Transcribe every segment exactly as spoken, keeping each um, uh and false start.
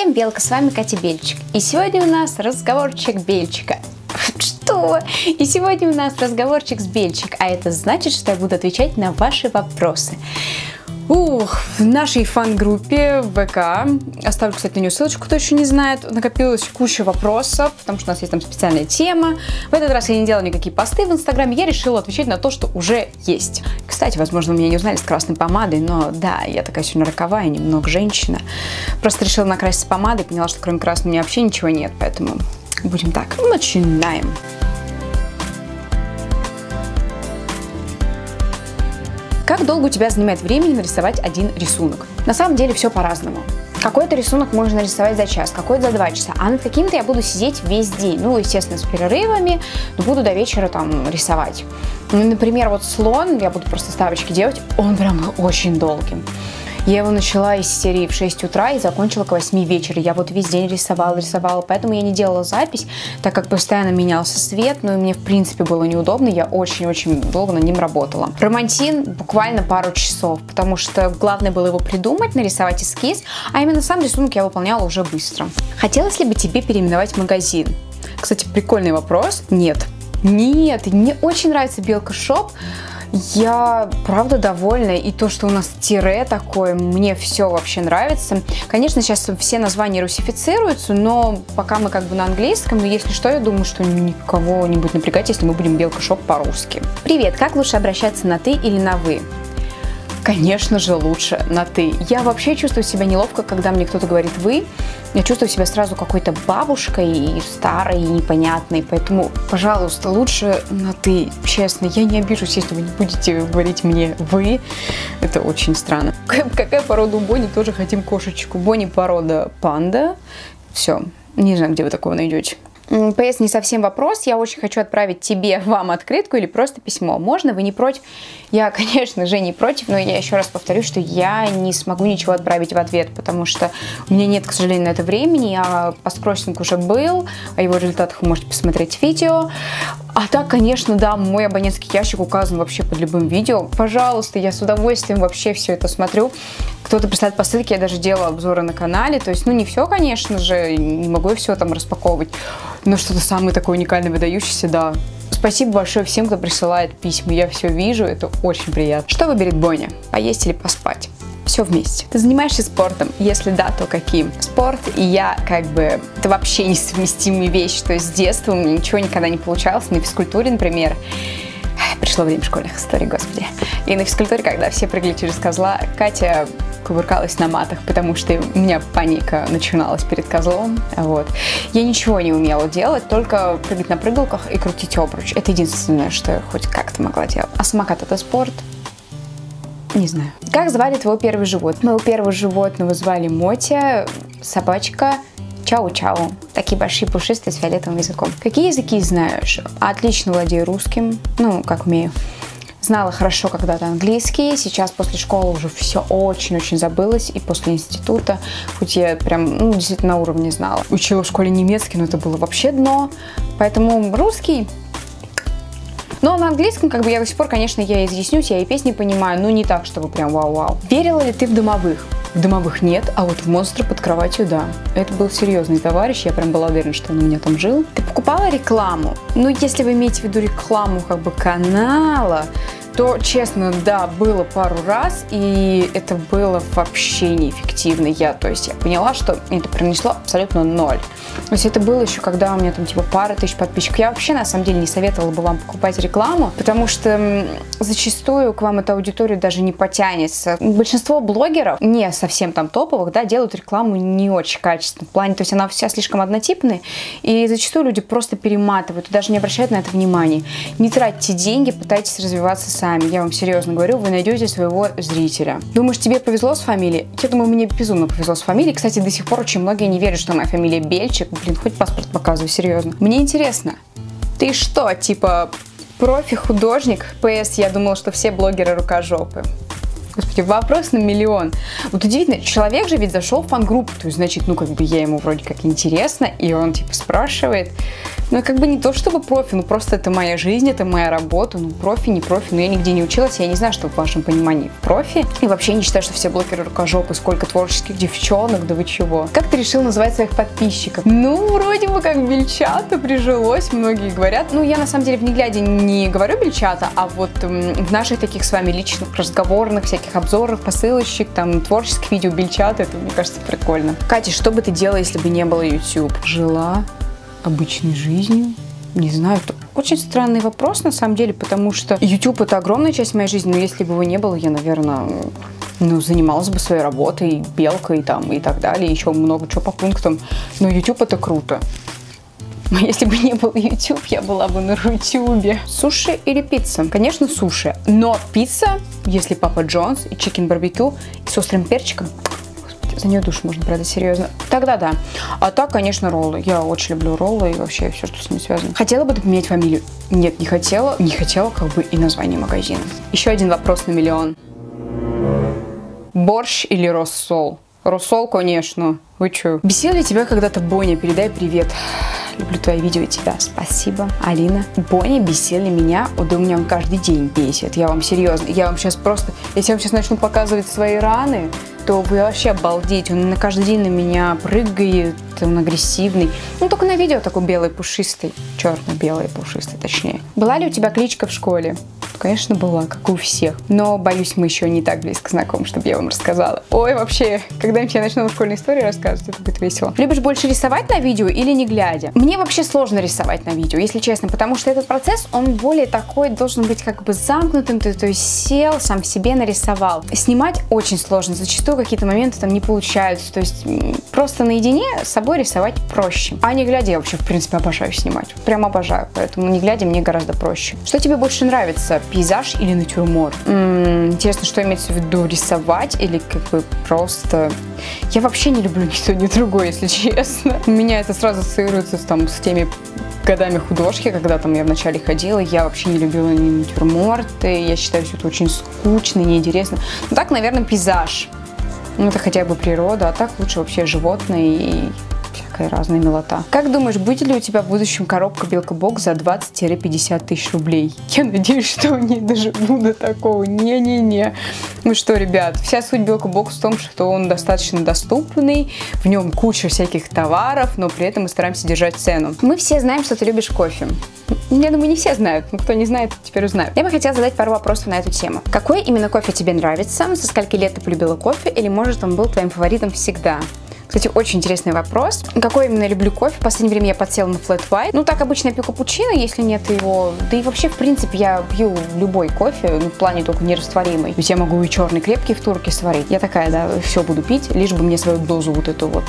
Всем Белка, с вами Катя Бельчик. И сегодня у нас разговорчик Бельчика. Что? И сегодня у нас разговорчик с Бельчик, а это значит, что я буду отвечать на ваши вопросы. Ух, в нашей фан-группе ВК, оставлю, кстати, на нее ссылочку, кто еще не знает, накопилась куча вопросов, потому что у нас есть там специальная тема. В этот раз я не делала никакие посты в Инстаграме, я решила отвечать на то, что уже есть. Кстати, возможно, меня не узнали с красной помадой, но да, я такая сегодня роковая, немного женщина. Просто решила накраситься помадой, поняла, что кроме красной у меня вообще ничего нет, поэтому будем так. Начинаем. Как долго у тебя занимает времени нарисовать один рисунок? На самом деле все по-разному. Какой-то рисунок можно рисовать за час, какой-то за два часа, а над каким-то я буду сидеть весь день. Ну, естественно, с перерывами, но буду до вечера там рисовать. Например, вот слон, я буду просто ставочки делать, он прям очень долгим. Я его начала из серии в шесть утра и закончила к восьми вечера. Я вот весь день рисовала, рисовала, поэтому я не делала запись, так как постоянно менялся свет, ну и мне в принципе было неудобно, я очень-очень долго над ним работала. Романтин буквально пару часов, потому что главное было его придумать, нарисовать эскиз, а именно сам рисунок я выполняла уже быстро. Хотелось ли бы тебе переименовать магазин? Кстати, прикольный вопрос. Нет. Нет, мне очень нравится Белка Шоп. Я, правда, довольна, и то, что у нас тире такое, мне все вообще нравится. Конечно, сейчас все названия русифицируются, но пока мы как бы на английском, но если что, я думаю, что никого не будет напрягать, если мы будем Белка Шоп по-русски. Привет, как лучше обращаться на ты или на вы? Конечно же, лучше на ты. Я вообще чувствую себя неловко, когда мне кто-то говорит вы. Я чувствую себя сразу какой-то бабушкой и старой, и непонятной. Поэтому, пожалуйста, лучше на ты. Честно, я не обижусь, если вы не будете говорить мне вы. Это очень странно. Какая порода у Бонни? Тоже хотим кошечку. Бонни порода панда. Все. Не знаю, где вы такого найдете. ПС не совсем вопрос, я очень хочу отправить тебе, вам открытку или просто письмо. Можно, вы не против? Я, конечно же, не против, но я еще раз повторю, что я не смогу ничего отправить в ответ, потому что у меня нет, к сожалению, на это времени, а посткроссинг уже был, о его результатах вы можете посмотреть видео. А так, конечно, да, мой абонентский ящик указан вообще под любым видео. Пожалуйста, я с удовольствием вообще все это смотрю. Кто-то присылает посылки, я даже делала обзоры на канале, то есть, ну, не все, конечно же, не могу все там распаковывать. Ну, что-то самое такое уникальное, выдающееся, да. Спасибо большое всем, кто присылает письма. Я все вижу, это очень приятно. Что выберет Бонни? Поесть или поспать? Все вместе. Ты занимаешься спортом? Если да, то каким? Спорт и я, как бы, это вообще несовместимые вещи. То есть с детства у меня ничего никогда не получалось. На физкультуре, например, пришло время школьных историй, господи. И на физкультуре, когда все прыгали через козла, Катя кувыркалась на матах, потому что у меня паника начиналась перед козлом. Вот. Я ничего не умела делать, только прыгать на прыгалках и крутить обруч. Это единственное, что я хоть как-то могла делать. А самокат — это спорт? Не знаю. Как звали твоего первого животного? Моего первого животного звали Мотя, собачка. Чау-чау. Такие большие пушистые с фиолетовым языком. Какие языки знаешь? Отлично владею русским, ну, как умею. Знала хорошо когда-то английский, сейчас после школы уже все очень-очень забылось, и после института, хоть я прям, ну, действительно на уровне знала. Учила в школе немецкий, но это было вообще дно, поэтому русский. Но на английском, как бы, я до сих пор, конечно, я изъяснюсь, я и песни понимаю, но не так, чтобы прям вау-вау. Верила ли ты в домовых? В домовых нет, а вот в монстра под кроватью да. Это был серьезный товарищ, я прям была уверена, что он у меня там жил. Ты покупала рекламу? Ну, если вы имеете в виду рекламу, как бы, канала, то, честно, да, было пару раз, и это было вообще неэффективно. Я, то есть, я поняла, что это принесло абсолютно ноль. То есть это было еще, когда у меня там типа пара тысяч подписчиков. Я вообще, на самом деле, не советовала бы вам покупать рекламу, потому что зачастую к вам эта аудитория даже не потянется. Большинство блогеров, не совсем там топовых, да, делают рекламу не очень качественно. В плане, то есть она вся слишком однотипная, и зачастую люди просто перематывают, даже не обращают на это внимания. Не тратьте деньги, пытайтесь развиваться сами. Я вам серьезно говорю, вы найдете своего зрителя. Думаешь, тебе повезло с фамилией? Я думаю, мне безумно повезло с фамилией. Кстати, до сих пор очень многие не верят, что моя фамилия Бельчик. Блин, хоть паспорт показываю, серьезно. Мне интересно, ты что, типа, профи-художник? ПС, я думала, что все блогеры рукожопы. Господи, вопрос на миллион. Вот удивительно, человек же ведь зашел в фан-группу, то есть, значит, ну, как бы, я ему вроде как интересно, и он, типа, спрашивает. Ну, как бы не то чтобы профи, ну просто это моя жизнь, это моя работа, ну профи, не профи, но я нигде не училась, я не знаю, что в вашем понимании профи. И вообще не считаю, что все блогеры рукожопы, сколько творческих девчонок, да вы чего. Как ты решил называть своих подписчиков? Ну, вроде бы как бельчата прижилось, многие говорят. Ну, я на самом деле в Неглядя не говорю бельчата, а вот м, в наших таких с вами личных разговорных, всяких обзорах, посылочек, там, творческих видео бельчата, это, мне кажется, прикольно. Катя, что бы ты делала, если бы не было YouTube? Жила обычной жизнью? Не знаю, это очень странный вопрос на самом деле, потому что YouTube это огромная часть моей жизни, но если бы его не было, я, наверное, ну, занималась бы своей работой, белкой там и так далее, еще много чего по пунктам, но YouTube это круто. Если бы не было YouTube, я была бы на Рутюбе. Суши или пицца? Конечно, суши, но пицца, если Папа Джонс и чикен барбекю и с острым перчиком, за нее душу можно брать, серьезно. Тогда да. А так, конечно, роллы. Я очень люблю роллы и вообще все, что с ними связано. Хотела бы ты поменять фамилию? Нет, не хотела. Не хотела, как бы, и название магазина. Еще один вопрос на миллион. Борщ или рассол? Рассол, конечно. Вы че? Бесила ли тебя когда-то Бонни? Передай привет. Люблю твои видео и тебя. Спасибо, Алина. Бонни бесили меня, да у меня он каждый день бесит. Я вам серьезно, я вам сейчас просто, если я вам сейчас начну показывать свои раны, то вы вообще обалдеете. Он на каждый день на меня прыгает, он агрессивный. Ну, только на видео такой белый пушистый, черно-белый пушистый, точнее. Была ли у тебя кличка в школе? Конечно, была, как и у всех. Но, боюсь, мы еще не так близко знакомы, чтобы я вам рассказала. Ой, вообще, когда-нибудь я начну школьную историю рассказывать, это будет весело. Любишь больше рисовать на видео или не глядя? Мне вообще сложно рисовать на видео, если честно, потому что этот процесс, он более такой, должен быть как бы замкнутым, ты, то есть сел, сам себе нарисовал. Снимать очень сложно, зачастую какие-то моменты там не получаются, то есть просто наедине с собой рисовать проще. А не глядя, я вообще, в принципе, обожаю снимать, прям обожаю, поэтому не глядя мне гораздо проще. Что тебе больше нравится? Пейзаж или натюрморт? М-м, интересно, что имеется в виду, рисовать или как бы просто... Я вообще не люблю ни то, ни другое, если честно. У меня это сразу ассоциируется там, с теми годами художки, когда там я вначале ходила, я вообще не любила ни натюрморты, я считаю, что это очень скучно, неинтересно. Ну так, наверное, пейзаж. Ну это хотя бы природа, а так лучше вообще животные и... разная милота. Как думаешь, будет ли у тебя в будущем коробка Белка Бок за двадцать-пятьдесят тысяч рублей? Я надеюсь, что у нее доживу до такого. Не-не-не. Ну что, ребят, вся суть Белка Бок в том, что он достаточно доступный, в нем куча всяких товаров, но при этом мы стараемся держать цену. Мы все знаем, что ты любишь кофе. Я думаю, не все знают, но кто не знает, теперь узнают. Я бы хотела задать пару вопросов на эту тему. Какой именно кофе тебе нравится? Со скольки лет ты полюбила кофе? Или, может, он был твоим фаворитом всегда? Кстати, очень интересный вопрос. Какой именно люблю кофе? В последнее время я подсела на флэт вайт. Ну, так обычно я пью капучино, если нет его. Да и вообще, в принципе, я пью любой кофе, ну, в плане только нерастворимый. Ведь я могу и черный крепкий в турке сварить. Я такая, да, все буду пить, лишь бы мне свою дозу вот эту вот...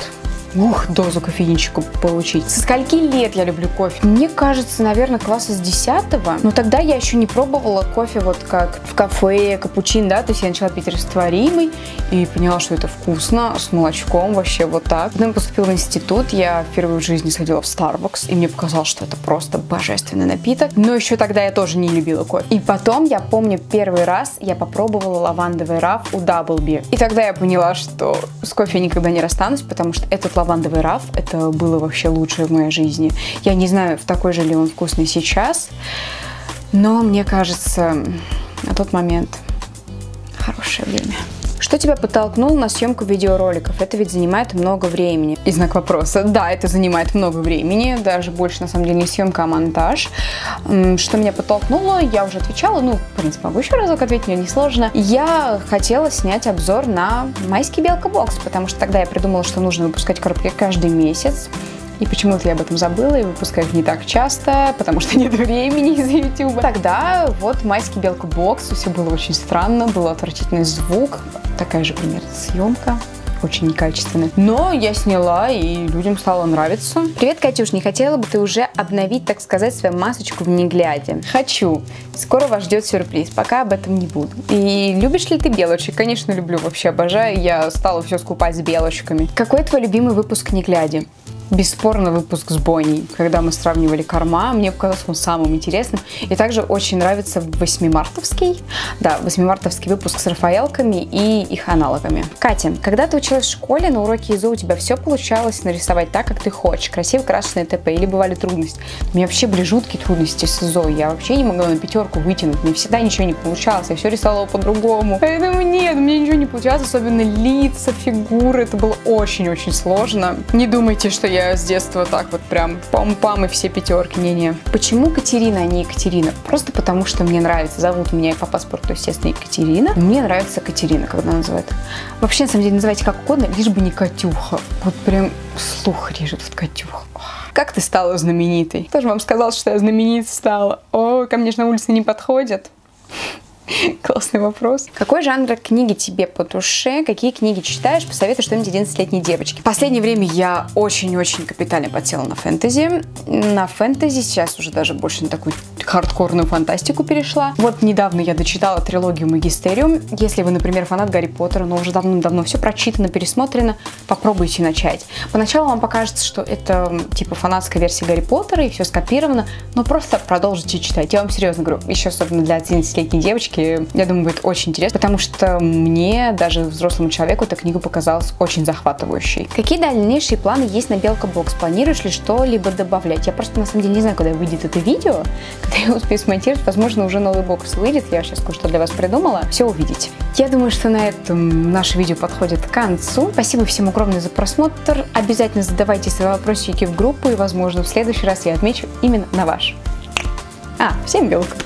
Ух, дозу кофеинчику получить. Со скольки лет я люблю кофе? Мне кажется, наверное, класса с десятого. Но тогда я еще не пробовала кофе вот как в кафе, капучин, да. То есть я начала пить растворимый и поняла, что это вкусно, с молочком, вообще вот так. Потом я поступила в институт, я впервые в жизни сходила в Starbucks, и мне показалось, что это просто божественный напиток. Но еще тогда я тоже не любила кофе. И потом, я помню, первый раз я попробовала лавандовый раф у Даблби. И тогда я поняла, что с кофе я никогда не расстанусь, потому что этот лавандовый раф, это было вообще лучшее в моей жизни. Я не знаю, в такой же ли он вкусный сейчас, но мне кажется, на тот момент хорошее время. Что тебя подтолкнуло на съемку видеороликов? Это ведь занимает много времени. И знак вопроса. Да, это занимает много времени, даже больше, на самом деле, не съемка, а монтаж. Что меня подтолкнуло, я уже отвечала, ну, в принципе, могу еще разок ответить, мне несложно. Я хотела снять обзор на майский Белка Бокс, потому что тогда я придумала, что нужно выпускать коробки каждый месяц. И почему-то я об этом забыла, и выпускаю их не так часто, потому что нет времени из-за YouTube. Тогда вот майский Белка Бокс, все было очень странно, был отвратительный звук, такая же примерно съемка, очень некачественная. Но я сняла, и людям стало нравиться. Привет, Катюш, не хотела бы ты уже обновить, так сказать, свою масочку в Негляде? Хочу. Скоро вас ждет сюрприз, пока об этом не буду. И любишь ли ты белочек? Конечно, люблю, вообще обожаю, я стала все скупать с белочками. Какой твой любимый выпуск Негляди? бесспорно выпуск с Бонни, когда мы сравнивали корма, мне показалось он самым интересным. И также очень нравится восьмимартовский, да, восьмимартовский выпуск с рафаэлками и их аналогами. Катя, когда ты училась в школе, на уроке ИЗО у тебя все получалось нарисовать так, как ты хочешь, красиво, красочное ТП, или бывали трудности? У меня вообще были жуткие трудности с ИЗО, я вообще не могла на пятерку вытянуть, мне всегда ничего не получалось, я все рисовала по-другому. Поэтому нет, мне ничего не получалось, особенно лица, фигуры, это было очень-очень сложно. Не думайте, что я Я с детства так вот прям пам-пам и все пятерки, не-не. Почему Катерина, а не Екатерина? Просто потому, что мне нравится. Зовут меня и по паспорту, естественно, Екатерина. Мне нравится Катерина, когда называют. Вообще, на самом деле, называйте как угодно, лишь бы не Катюха. Вот прям слух режет вот Катюха. Как ты стала знаменитой? Кто же вам сказал, что я знаменитой стала? О, ко мне же на улице не подходят. Классный вопрос. Какой жанр книги тебе по душе? Какие книги читаешь? Посоветуй что-нибудь одиннадцатилетней девочке. В последнее время я очень-очень капитально подсела на фэнтези. На фэнтези сейчас уже даже больше на такую хардкорную фантастику перешла. Вот недавно я дочитала трилогию «Магистериум». Если вы, например, фанат Гарри Поттера, но уже давным-давно все прочитано, пересмотрено, попробуйте начать. Поначалу вам покажется, что это типа фанатская версия Гарри Поттера и все скопировано, но просто продолжите читать. Я вам серьезно говорю, еще особенно для одиннадцатилетней девочки, я думаю, будет очень интересно, потому что мне, даже взрослому человеку, эта книга показалась очень захватывающей. Какие дальнейшие планы есть на Белка Бокс? Планируешь ли что-либо добавлять? Я просто на самом деле не знаю, когда выйдет это видео, когда я успею смонтировать, возможно, уже новый бокс выйдет, я сейчас кое-что для вас придумала, все увидите. Я думаю, что на этом наше видео подходит к концу. Спасибо всем огромное за просмотр, обязательно задавайте свои вопросики в группу, и, возможно, в следующий раз я отмечу именно на ваш. А, всем белка!